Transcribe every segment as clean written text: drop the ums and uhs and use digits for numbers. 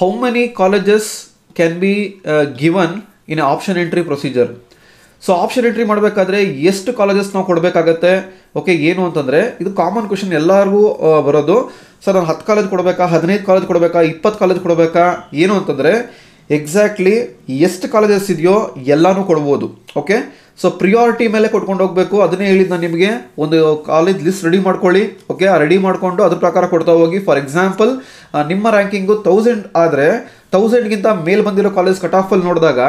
how many colleges can be given in an option entry procedure. So option entry madbekadre ಎಷ್ಟು colleges ನಾವು ಕೊಡಬೇಕಾಗುತ್ತೆ okay ಏನು ಅಂತಂದ್ರೆ ಇದು ಕಾಮನ್ ಕ್ವೆಶ್ಚನ್ ಎಲ್ಲರಿಗೂ ಬರೋದು ಸರ್ ನಾನು 10 ಕಾಲೇಜ್ ಕೊಡಬೇಕಾ 15 ಕಾಲೇಜ್ ಕೊಡಬೇಕಾ 20 ಕಾಲೇಜ್ ಕೊಡಬೇಕಾ ಏನು ಅಂತಂದ್ರೆ ಎಕ್ಸಾಕ್ಟ್ಲಿ ಎಷ್ಟು ಕಾಲೇಜಸ್ ಇದೆಯೋ ಎಲ್ಲಾನು ಕೊಡಬಹುದು ಓಕೆ ಸೋ ಪ್ರಯಾರಿಟಿ ಮೇಲೆ ಕೊಡ್ಕೊಂಡು ಹೋಗಬೇಕು ಅದನ್ನೇ ಹೇಳಿದ್ನ ನಿಮಗೆ ಒಂದು ಕಾಲೇಜ್ ಲಿಸ್ಟ್ ರೆಡಿ ಮಾಡ್ಕೊಳ್ಳಿ ಓಕೆ ಆ ರೆಡಿ ಮಾಡ್ಕೊಂಡು ಅದರ ಪ್ರಕಾರ ಕೊಡ್ತಾ ಹೋಗಿ ಫಾರ್ ಎಕ್ಸಾಂಪಲ್ ನಿಮ್ಮ ರ್ಯಾಂಕಿಂಗ್ 1000 ಆದ್ರೆ 1000 ಗಿಂತ ಮೇಲ್ ಬಂದಿರೋ ಕಾಲೇಜ್ ಕಟ್ ಆಫ್ ಅಲ್ಲಿ ನೋಡಿದಾಗ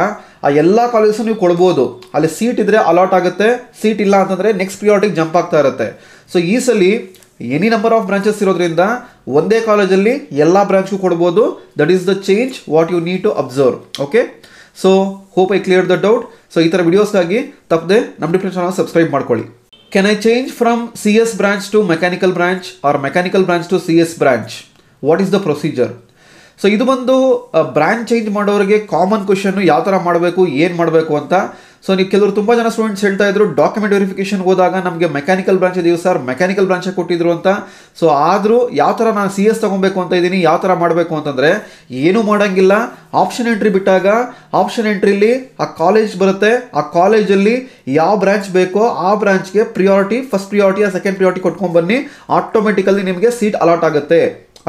ಆ ಎಲ್ಲಾ ಕಾಲೇಜಸ್ ನೀವು ಕೊಡಬಹುದು ಅಲ್ಲಿ ಸೀಟ್ ಇದ್ರೆ ಅಲಾಟ್ ಆಗುತ್ತೆ ಸೀಟ್ ಇಲ್ಲ ಅಂತಂದ್ರೆ ನೆಕ್ಸ್ಟ್ ಪ್ರಯಾರಿಟಿ ಜಂಪ್ ಆಗ್ತಾ ಇರುತ್ತೆ ಸೋ ಈ ಸಲಿ any number of branches ಇರೋದ್ರಿಂದ ಒಂದೇ ಕಾಲೇಜ್ ಅಲ್ಲಿ ಎಲ್ಲಾ ಬ್ರಾಂಚ್ ಗೂ ಕೊಡಬಹುದು that is the change what you need to observe okay so hope I cleared the doubt so ಈ ತರ ವಿಡಿಯೋಸ್ ಗಾಗಿ ತಪ್ಪದೆ ನಮ್ಮ ಡಿಫರೆನ್ಸ್ ಚಾನೆಲ್ ಸಬ್ಸ್ಕ್ರೈಬ್ ಮಾಡ್ಕೊಳ್ಳಿ can I change from CS branch to mechanical branch or mechanical branch to CS branch what is the procedure so ಇದು ಬಂದು branch change ಮಾಡೋರಿಗೆ common question ಯಾವ ತರ ಮಾಡಬೇಕು ಏನು ಮಾಡಬೇಕು ಅಂತ So, you can ತುಂಬಾ ಜನ ಸ್ಟೂಡೆಂಟ್ಸ್ ಹೇಳ್ತಾ ಇದ್ರು ಡಾಕ್ಯುಮೆಂಟ್ ವೆರಿಫಿಕೇಶನ್ ಹೋದಾಗ ನಮಗೆ ಮೆಕ್ಯಾನಿಕಲ್ ಬ್ರಾಂಚ್ ಇದೆಯೋ ಸರ್ ಮೆಕ್ಯಾನಿಕಲ್ ಬ್ರಾಂಚ್ ಕೊಟ್ಟಿದ್ರು ಅಂತ ಸೋ ಆದ್ರೂ ಯಾವ ತರ ನಾನು ಸಿಎಸ್ ತಗೊಳ್ಳಬೇಕು ಅಂತ ಇದೀನಿ ಯಾವ ತರ ಮಾಡಬೇಕು ಅಂತಂದ್ರೆ ಏನು ಮಾಡಂಗಿಲ್ಲ ಆಪ್ಷನ್ ಎಂಟ್ರಿ ಬಿಟ್ಟಾಗ ಆಪ್ಷನ್ ಎಂಟ್ರಿಲಿ ಆ ಕಾಲೇಜ್ ಬರುತ್ತೆ ಆ ಕಾಲೇಜ್ ಅಲ್ಲಿ ಯಾವ ಬ್ರಾಂಚ್ ಬೇಕೋ ಆ ಬ್ರಾಂಚ್ ಗೆ ಪ್ರಯಾರಿಟಿ ಫಸ್ಟ್ ಪ್ರಯಾರಿಟಿ ಆ ಸೆಕೆಂಡ್ ಪ್ರಯಾರಿಟಿ ಕೊಡ್ಕೊಂಡು ಬನ್ನಿ ಆಟೋಮ್ಯಾಟಿಕಲಿ ನಿಮಗೆ ಸೀಟ್ ಅಲಾಟ್ ಆಗುತ್ತೆ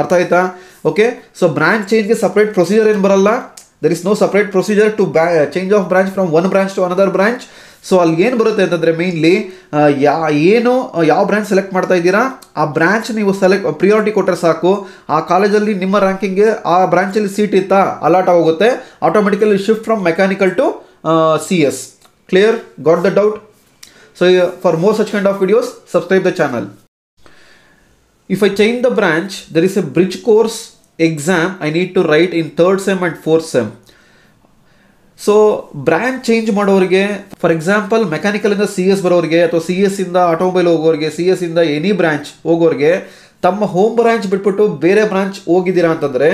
ಅರ್ಥ ಆಯ್ತಾ ಓಕೆ ಸೋ ಬ್ರಾಂಚ್ ಚೇಂಜ್ ಗೆ ಸೆಪರೇಟ್ ಪ್ರೊಸೀಜರ್ ಏನು ಬರಲ್ಲ There is no separate procedure to change of branch from one branch to another branch. So ಅಲ್ಲಿ ಏನು ಬರುತ್ತೆ ಅಂತಂದ್ರೆ ಮೇನ್ಲಿ ಏನು ಯಾವ ಬ್ರಾಂಚ್ ಸೆಲೆಕ್ಟ್ ಮಾಡ್ತಾ ಇದ್ದೀರಾ ಆ ಬ್ರಾಂಚ್ ನೀವು ಸೆಲೆಕ್ಟ್ ಪ್ರಿಯಾರಿಟಿ ಕೊಟ್ಟರೆ ಸಾಕು ಆ ಕಾಲೇಜಲ್ಲಿ ನಿಮ್ಮ ರ್ಯಾಂಕಿಂಗ್ಗೆ ಆ ಬ್ರಾಂಚಲ್ಲಿ ಸೀಟ್ ಇತ್ತಾ ಅಲಾಟ್ ಆಗೋಗುತ್ತೆ automatically shift from mechanical to CS. Clear? Got the doubt? So for more such kind of videos, subscribe the channel. If I change the branch, there is a bridge course. Exam I need to write in 3rd sem and 4th sem. So branch change madovrige for example mechanical inda CS barovrige atho CS inda automobile hogovrige CS inda any branch hogovrige tamma home branch bitbittu bere branch hogidira antandre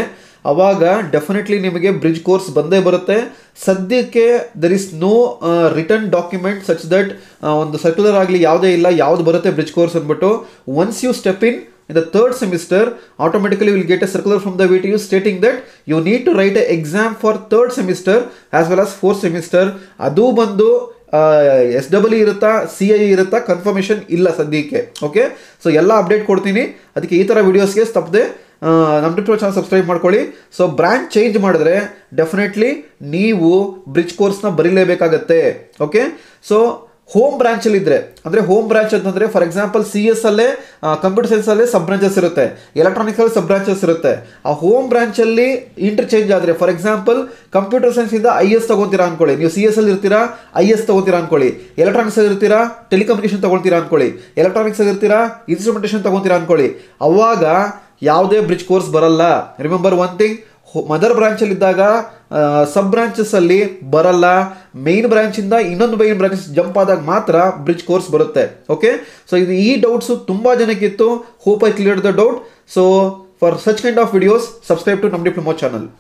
avaga definitely nimage bridge course bande barutte sadyakke there is no written document such that on the circular agli yavade illa yavud barutte bridge course anbittu once you step in the third semester, automatically you will get a circular from the VTU stating that you need to write an exam for third semester as well as fourth semester. Adu bandu SWE irutta CIE irutta confirmation illa sadike. Okay, so yella update kodtini. Adike ee tara videos ge tappade ನಮ್ಮ YouTube channel subscribe ಮಾಡ್ಕೊಳ್ಳಿ so branch change ಮಾಡಿದ್ರೆ definitely ನೀವು bridge ಕೋರ್ಸ್ನ ಬರೀಲೇಬೇಕಾಗುತ್ತೆ okay so home branch ಅಲ್ಲಿ ಇದ್ರೆ ಅಂದ್ರೆ home branch ಅಂತಂದ್ರೆ ಫಾರ್ ಎಕ್ಸಾಂಪಲ್ CS ಅಲ್ಲೇ ಕಂಪ್ಯೂಟರ್ ಸೈನ್ಸ್ ಅಲ್ಲೇ ಸಬ್ ಬ್ರಾಂಚಸ್ ಇರುತ್ತೆ ಎಲೆಕ್ಟ್ರಾನಿಕ್ಸ್ ಅಲ್ಲಿ ಸಬ್ ಬ್ರಾಂಚಸ್ ಇರುತ್ತೆ ಆ ಹೋಮ್ ಬ್ರಾಂಚ್ ಅಲ್ಲಿ ಇಂಟರ್ಚೇಂಜ್ ಆದ್ರೆ ಫಾರ್ ಎಕ್ಸಾಂಪಲ್ ಕಂಪ್ಯೂಟರ್ ಸೈನ್ಸ್ ಇಂದ IS ತಗೋತೀರಾ ಅನ್ಕೊಳ್ಳಿ ನೀವು CS ಅಲ್ಲಿ ಇರ್ತೀರಾ IS ತಗೋತೀರಾ ಅನ್ಕೊಳ್ಳಿ ಎಲೆಕ್ಟ್ರಾನಿಕ್ಸ್ ಅಲ್ಲಿ ಇರ್ತೀರಾ ಟೆಲಿಕಮ್ಯುನಿಕೇಶನ್ ತಗೊಳ್ತೀರಾ ಅನ್ಕೊಳ್ಳಿ ಎಲೆಕ್ಟ್ರಾನಿಕ್ಸ್ ಅಲ್ಲಿ ಇರ್ತೀರಾ ಇನ್ಸ್ಟ್ರುಮೆಂಟೇಶನ್ ತಗೋತೀರಾ ಅನ್ಕೊಳ್ಳಿ ಅವಾಗ ಯಾವುದೇ ಬ್ರಿಡ್ಜ್ ಕೋರ್ಸ್ ಬರಲ್ಲ remember one thing mother branch ಅಲ್ಲಿ ಇದ್ದಾಗ ಸಬ್ ಬ್ರಾಂಚಸ್ ಅಲ್ಲಿ ಬರಲ್ಲ ಮೇನ್ ಬ್ರಾಂಚ್ ಇಂದ ಇನ್ನೊಂದು ಮೇನ್ ಬ್ರಾಂಚ್ ಜಂಪ್ ಆದಾಗ ಮಾತ್ರ ಬ್ರಿಡ್ಜ್ ಕೋರ್ಸ್ ಬರುತ್ತೆ ಓಕೆ ಸೊ ಇದು ಈ ಡೌಟ್ಸ್ ತುಂಬಾ ಜನಕ್ಕಿತ್ತು hope I clear the doubt so for such kind of videos subscribe to ನಮ್ಮ ಡಿಪ್ಲೊಮಾ ಚಾನಲ್